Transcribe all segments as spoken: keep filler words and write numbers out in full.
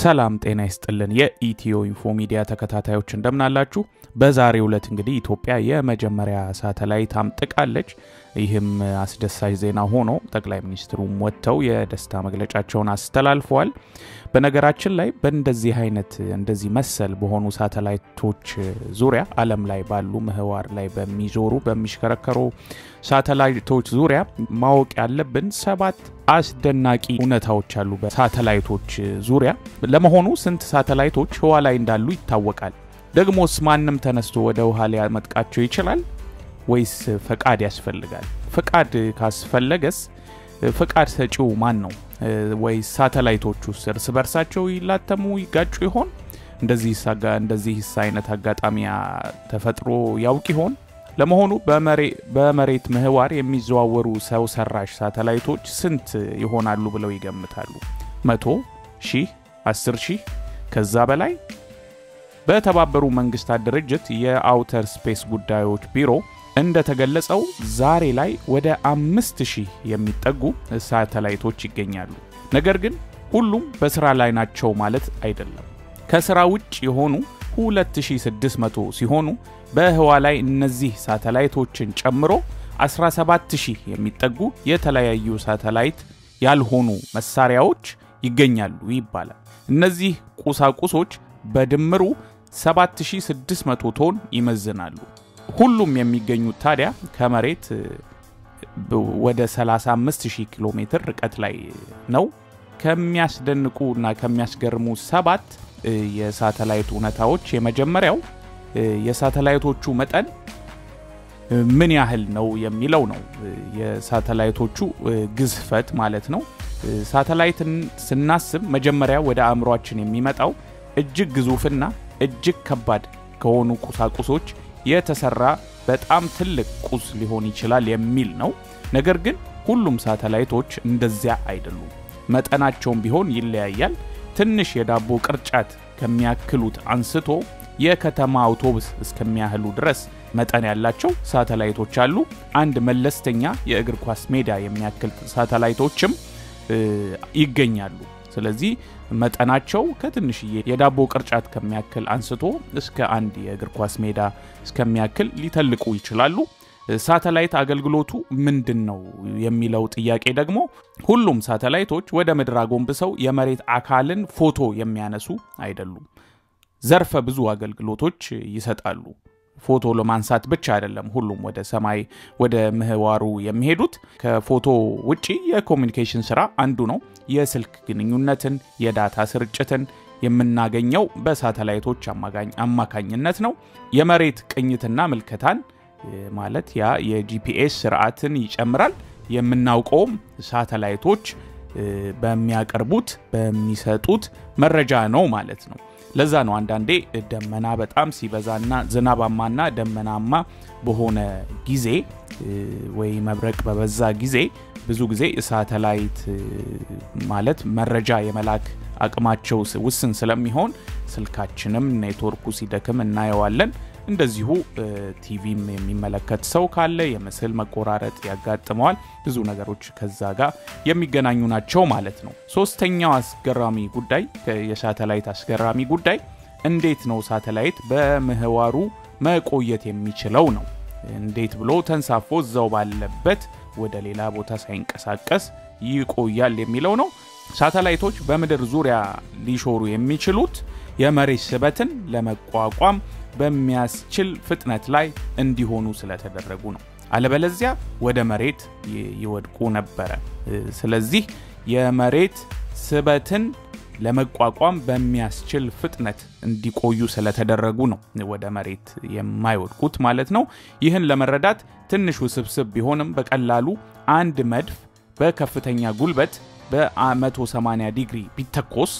ሰላም ጤና ይስጥልን የኢትዮ ኢንፎ ሚዲያ ተከታታዮች እንደምን አላችሁ በዛሬው ዕለት እንግዲህ ኢትዮጵያ የመጀመሪያ ሳተላይት አምጥቃለች ይህም አስደሳች ዜና ሆኖ ጠቅላይ ሚኒስትሩም ወጥተው የደስታ መግለጫቸውን አስተላልፈዋል በነገራችን ላይ በእንደዚህ አይነት እንደዚህ መሰል በሆኑ ሳተላይቶች ዙሪያ ዓለም ላይ ባሉ ምህዋር ላይ በሚዞሩ በሚሽከረከሩ ሳተላይቶች ዙሪያ ማወቅ ያለብን ሰባት አስደናቂ ኡነታዎች አሉ በሳተላይቶች ዙሪያ ለመሆኑ ስንት ሳተላይቶች ህዋ ላይ እንዳሉ ይታወቃል ደግሞስ ማንንም ተነስቶ ወደ ውሃ ላይ አመጥቃቸው ይችላል ወይስ ፈቃድ ያስፈልጋል ፈቃድ ካስፈልገስ ፈቃድ ሰጪው ማን ነው ወይስ ሳተላይቶቹስ እርስ በርሳቸው ይላተሙ ይጋጩ ይሆን እንደዚህ ሳጋ እንደዚህ ሳይነት አጋጣሚያ ተፈጥሮ ያውቂ ይሆን ለመሆኑ በመሬ በመሬት ምህዋር የሚዘዋወሩ ሰው ሰራሽ ሳተላይቶች ስንት ይሆናሉ ብለው ይገምታሉ መቶ ሺህ አስር ሺህ ከዛ በላይ በተባበሩ መንግስታት ድርጅት የአውተር ስፔስ ጉዳዮች ቢሮ እንደተገለጸው ዛሬ ላይ ወደ አምስት ሺህ የሚጠጉ ሳተላይቶች ይገኛሉ ነገር ግን ሁሉም በስራ ላይ ናቸው ማለት አይደለም ከስራ ውጭ የሆኑ ሁለት ሺህ ስድስት መቶ ሲሆኑ በህዋ ላይ እነዚህ ሳተላይቶችን ጨምሮ አስራ ሰባት ሺህ የሚጠጉ የተለያዩ ሳተላይት ያልሆኑ መሳሪያዎች ይገኛሉ ይባላል እነዚህ ቁሳቁሶች በድምሩ ሰባት ሺህ ስድስት መቶ ቶን ይመዝናሉ ሁሉም የሚገኙት ታዲያ ከመሬት ወደ ሰላሳ አምስት ሺህ ኪሎ ሜትር ርቀት ላይ ነው ከሚያስደንቁና ከሚያስገርሙ ሰባት የሳተላይት ኡነታዎች የመጀመሪያው የሳተላይቶቹ መጠን ምን ያህል ነው የሚለው ነው የሳተላይቶቹ ግዝፈት ማለት ነው ሳተላይትን ስናስብ መጀመሪያ ወደ አእምሮአችን የሚመጣው እጅግ ግዙፍና እጅግ ከባድ ከሆኑ ቁሳቁሶች የተሰራ በጣም ትልቅ ቁስ ሊሆን ይችላል የሚል ነው ነገር ግን ሁሉም ሳተላይቶች እንደዚያ አይደሉም መጠናቸው ቢሆን ይለያያል ትንሽ የዳቦ ቅርጫት ከሚያክሉት አንስቶ የከተማ አውቶቡስ እስከሚያህሉ ድረስ መጠን ያላቸው ሳተላይቶች አሉ አንድ መለስተኛ የእግር ኳስ ሜዳ የሚያክል ሳተላይቶችም ይገኛሉ ስለዚህ መጠናቸው ከትንሽ የዳቦ ቅርጫት ከሚያክል አንስቶ እስከ አንድ የእግር ኳስ ሜዳ እስከሚያክል ሊተልቁ ይችላሉ ሳተላይት አገልግሎቱ ምንድነው የሚለው ጥያቄ ደግሞ ሁሉም ሳተላይቶች ወደ ምድር አጎንብሰው የመሬት አካልን ፎቶ የሚያነሱ አይደሉም ዘርፈ ብዙ አገልግሎቶች ይሰጣሉ ፎቶ ለማንሳት ብቻ አይደለም ሁሉም ወደ ሰማይ ወደ ምህዋሩ የሚሄዱት ከፎቶ ውጪ የኮሙኒኬሽን ስራ አንዱ ነው የስልክ ግንኙነትን የዳታ ስርጭትን የምናገኘው በሳተላይቶች አማካኝነት ነው የመሬት ቅኝትና ምልከታን ማለት ያ የጂፒኤስ ስርዓትን ይጨምራል የምናውቀው ሳተላይቶች በሚያቀርቡት በሚሰጡት መረጃ ነው ማለት ነው ለዛ ነው አንዳንዴ ደመና በጣም ሲበዛና ዝናባማና ደመናማ በሆነ ጊዜ ወይ መብረቅ በበዛ ጊዜ ብዙ ጊዜ ሳተላይት ማለት መረጃ የመላክ አቅማቸው ውስን ስለሚሆን ስልካችንም ኔትወርኩ ሲደክም እናየዋለን እንደዚሁ ቲቪም የሚመለከት ሰው ካለ የመስል መቆራረጥ ያጋጥመዋል ብዙ ነገሮች ከዛ ጋር የሚገናኙ ናቸው ማለት ነው ሶስተኛው አስገራሚ ጉዳይ የሳተላይት አስገራሚ ጉዳይ እንዴት ነው ሳተላይት በምህዋሩ መቆየት የሚችለው ነው እንዴት ብሎ ተንሳፎ እዛው ባለበት ወደ ሌላ ቦታ ሳይንቀሳቀስ ይቆያል የሚለው ነው ሳተላይቶች በመድር ዙሪያ ሊሾሩ የሚችሉት የመሬት ስበትን ለመቋቋም በሚያስችል ፍጥነት ላይ እንዲሆኑ ስለተደረጉ ነው አለበለዚያ ወደ መሬት ይወድቁ ነበር ስለዚህ የመሬት ስበትን ለመቋቋም በሚያስችል ፍጥነት እንዲቆዩ ስለተደረጉ ነው ወደ መሬት የማይወድቁት ማለት ነው ይህን ለመረዳት ትንሽ ውስብስብ ቢሆንም በቀላሉ አንድ መድፍ በከፍተኛ ጉልበት በ180 ዲግሪ ቢተኮስ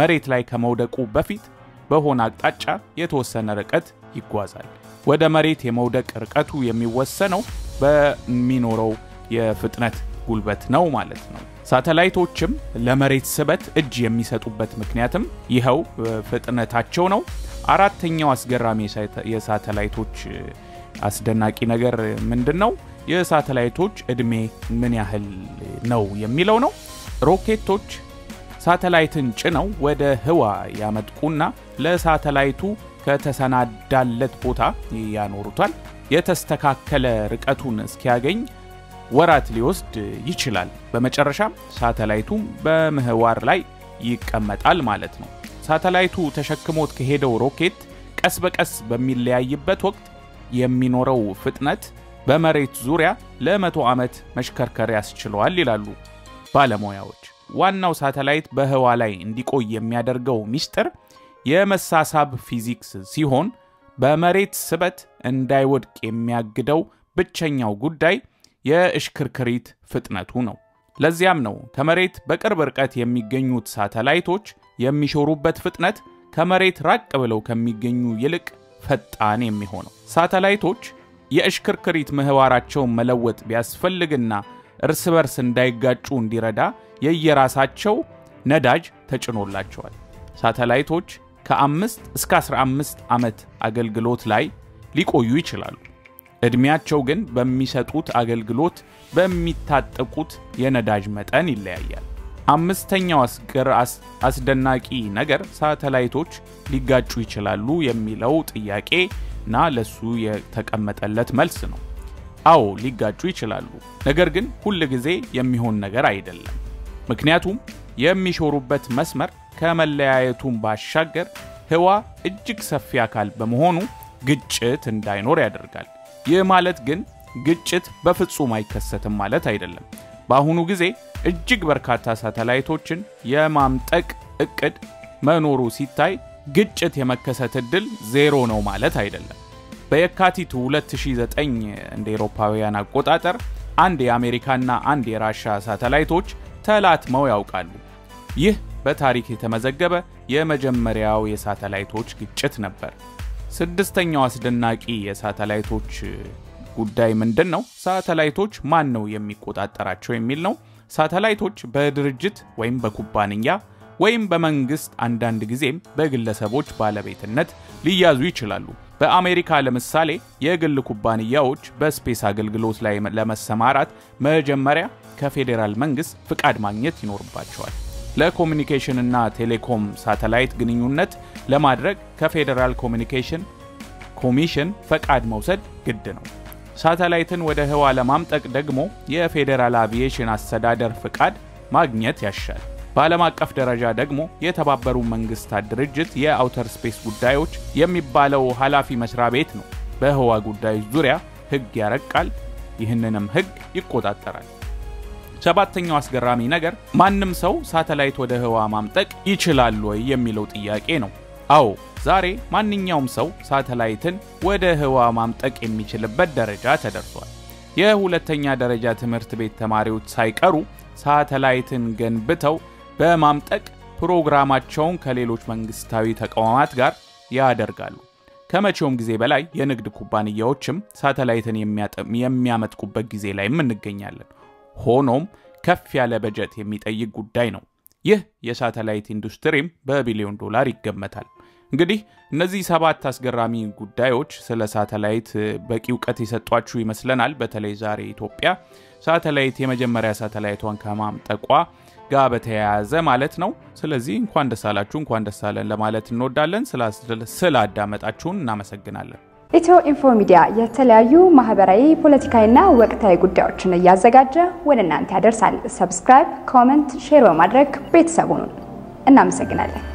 መሬት ላይ ከመውደቁ በፊት በሆነ አቅጣጫ የተወሰነ ርቀት ይጓዛል ወደ መሬት የመውደቅ ርቀቱ የሚወሰነው በሚኖረው የፍጥነት ጉልበት ነው ማለት ነው ሳተላይቶችም ለመሬት ስበት እጅ የሚሰጡበት ምክንያትም ይሄው ፍጥነታቸው ነው አራተኛው አስገራሚ የሳተላይቶች አስደናቂ ነገር ምንድነው የሳተላይቶች እድሜ ምን ያህል ነው የሚለው ነው ሮኬቶች ሳተላይትን ጭነው ወደ ህዋ ያመጥቁና ለሳተላይቱ ከተሰናዳለት ቦታ ያኖሩታል የተስተካከለ ርቀቱን እስኪያገኝ ወራት ሊወስድ ይችላል በመጨረሻ ሳተላይቱ በምህዋር ላይ ይቀመጣል ማለት ነው ሳተላይቱ ተሸክሞት ከሄደው ሮኬት ቀስ በቀስ በሚለያይበት ወቅት የሚኖረው ፍጥነት በመሬት ዙሪያ ለመቶ ዓመት መሽከርከር ያስችላል ይላሉ ባለሙያዎች ዋናው ሳተላይት በህዋ ላይ እንዲቆይ የሚያደርገው ሚስጥር የመሳሳብ ፊዚክስ ሲሆን በመሬት ስበት እንዳይወድቅ የሚያግደው ብቸኛው ጉዳይ የእሽክርክሪት ፍጥነቱ ነው ለዚያም ነው ከመሬት በቅርብ ርቀት የሚገኙት ሳተላይቶች የሚሾሩበት ፍጥነት ከመሬት ራቅ ብለው ከሚገኙ ይልቅ ፈጣን የሚሆነው ሳተላይቶች የእሽክርክሪት ምህዋራቸው መለወጥ ቢያስፈልግና እርስ በርስ እንዳይጋጩ እንዲረዳ የየራሳቸው ነዳጅ ተጭኖላቸዋል ሳተላይቶች ከአምስት እስከ አስራ አምስት ዓመት አገልግሎት ላይ ሊቆዩ ይችላሉ እድሜያቸው ግን በሚሰጡት አገልግሎት በሚታጠቁት የነዳጅ መጠን ይለያያል አምስተኛው አስገር አስደናቂ ነገር ሳተላይቶች ሊጋጩ ይችላሉ የሚለው ጥያቄና ለሱ የተቀመጠለት መልስ ነው አው ሊጋጩ ይችላሉ ነገር ግን ሁሉ ጊዜ የሚሆን ነገር አይደለም ምክንያቱም የሚሾሩበት መስመር ከመለያየቱን ባሻገር ህዋ እጅግ ሰፊ አካል በመሆኑ ግጭት እንዳይኖር ያደርጋል የማለት ግን ግጭት በፍጹም አይከሰትም ማለት አይደለም ባሁኑ ጊዜ እጅግ በርካታ ሳተላይቶችን የማምጠቅ እቅድ መኖሩ ሲታይ ግጭት የመከሰት እድል ዜሮ ነው ማለት አይደለም በየካቲት ሁለት ሺህ ዘጠኝ እንደ አውሮፓውያን አቆጣጠር አንድ የአሜሪካና አንድ የራሻ ሳተላይቶች ተላትመው ያውቃሉ ይህ በታሪክ የተመዘገበ የመጀመሪያው የሳተላይቶች ግጭት ነበር ስድስተኛው አስደናቂ የሳተላይቶች ጉዳይ ምንድነው ሳተላይቶች ማን ነው የሚቆጣጣራቸው የሚል ነው ሳተላይቶች በድርጅት ወይም በኩባንያ ወይም በመንግስት አንዳንድ ጊዜም በግለሰቦች ባለቤትነት ሊያዙ ይችላሉ በአሜሪካ ለምሳሌ የግል ኩባንያዎች በስፔስ አገልግሎት ላይ ለመሰማራት መጀመሪያ ከፌደራል መንግስት ፍቃድ ማግኘት ይኖርባቸዋል ለኮሙኒኬሽን እና ቴሌኮም ሳተላይት ግንኙነት ለማድረግ ከፌደራል ኮሙኒኬሽን ኮሚሽን ፈቃድ መውሰድ ግድ ነው ሳተላይትን ወደ ህዋ ለማምጠቅ ደግሞ የፌደራል አቪዬሽን አስተዳደር ፍቃድ ማግኘት ያሻል በዓለም አቀፍ ደረጃ ደግሞ የተባበሩት መንግስታት ድርጅት የአውተር ስፔስ ጉዳዮች የሚባለው ኃላፊ መስሪያ ቤት ነው በህዋ ጉዳይ ዙሪያ ህግ ያረቃል ይህንንም ህግ ይቆጣጣራል ሰባተኛው አስገራሚ ነገር ማንም ሰው ሳተላይት ወደ ህዋ ማምጠቅ ይችላል ወይ የሚለው ጥያቄ ነው አው ዛሬ ማንኛውም ሰው ሳተላይትን ወደ ህዋ ማምጠቅ የሚችልበት ደረጃ ተደርሷል የሁለተኛ ደረጃ ትምህርት ቤት ተማሪዎች ሳይቀሩ ሳተላይትን ገንብተው በማምጠቅ ፕሮግራማቸውን ከሌሎች መንግስታዊ ተቋማት ጋር ያደርጋሉ ከመቼውም ጊዜ በላይ የንግድ ኩባንያዎችም ሳተላይትን የሚያመጥቁበት ጊዜ ላይ እንገኛለን ሆኖም ከፍ ያለ በጀት የሚጠይቅ ጉዳይ ነው ይህ የሳተላይት ኢንዱስትሪም በቢሊዮን ዶላር ይገመታል እንግዲህ እነዚህ ሰባት አስገራሚ ጉዳዮች ስለ ሳተላይት በቂ ዕውቀት የሰጧችሁ ይመስላል በተለይ ዛሬ ኢትዮጵያ ሳተላይት የመጀመሪያ ሳተላይቷን ከማምጠቋ ጋር በተያያዘ ማለት ነው ስለዚህ እንኳን ደስ አላችሁ እንኳን ደስ አለን ለማለት እንወዳለን ስለ አዳመጣችሁን እናመሰግናለን ኢትዮኢንፎ ሚዲያ የተለያዩ ማህበራዊ ፖለቲካዊና ወቅታዊ ጉዳዮችን እያዘጋጀ ወደ እናንተ ያደርሳል ሰብስክራይብ ኮሜንት ሼር በማድረግ ቤተሰቡን እናመሰግናለን